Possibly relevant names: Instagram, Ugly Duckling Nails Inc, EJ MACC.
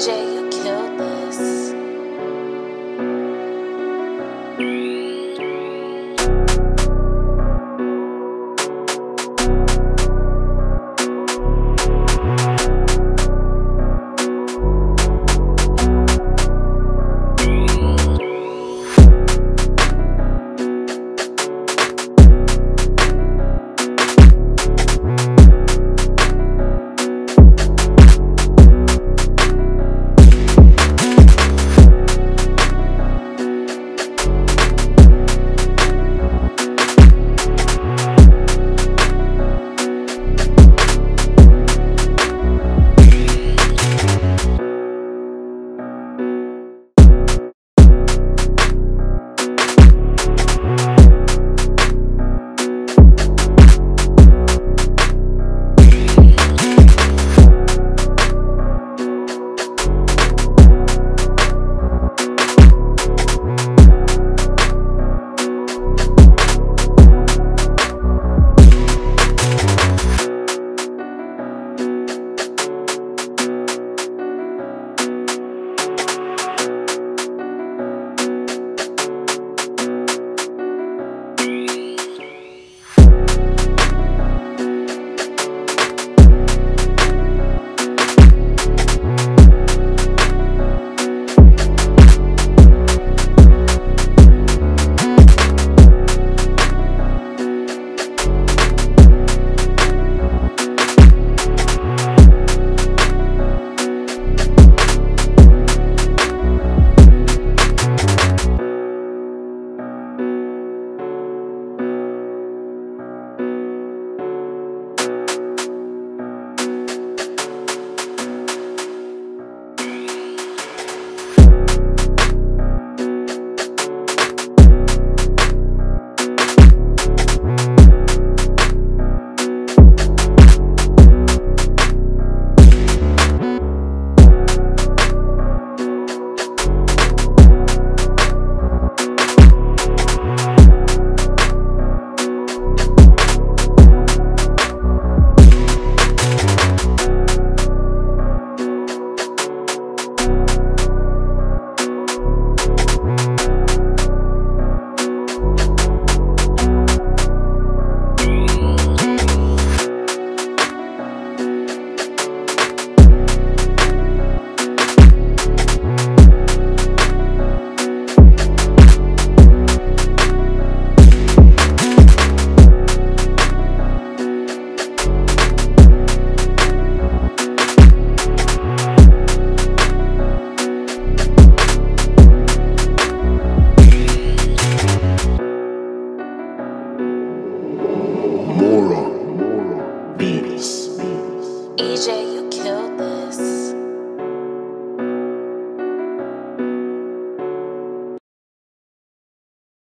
EJ.